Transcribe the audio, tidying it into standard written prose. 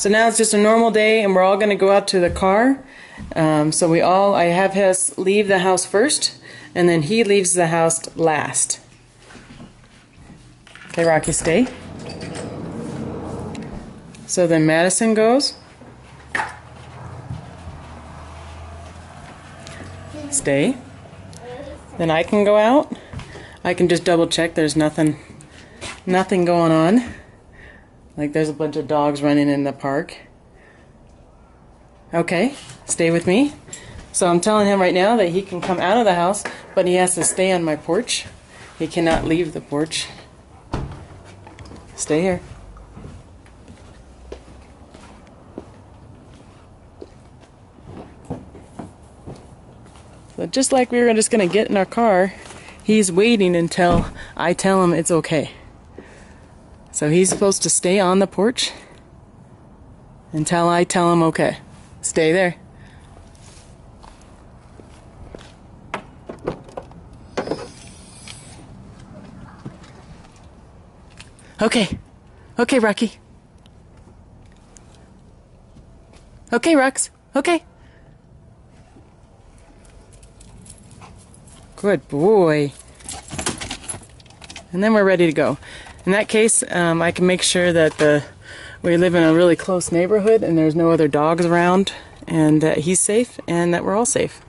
So now it's just a normal day, and we're all going to go out to the car. I have us leave the house first, and then he leaves the house last. Okay, Rocky, stay. So then Madison goes. Stay. Then I can go out. I can just double check there's nothing going on. Like there's a bunch of dogs running in the park. Okay, stay with me. So I'm telling him right now that he can come out of the house, but he has to stay on my porch. He cannot leave the porch. Stay here. So just like we were just going to get in our car, he's waiting until I tell him it's okay. So he's supposed to stay on the porch until I tell him okay. Stay there. Okay. Okay, Rocky. Okay, Rox. Okay. Good boy. And then we're ready to go. In that case, I can make sure that we live in a really close neighborhood and there's no other dogs around, and that he's safe and that we're all safe.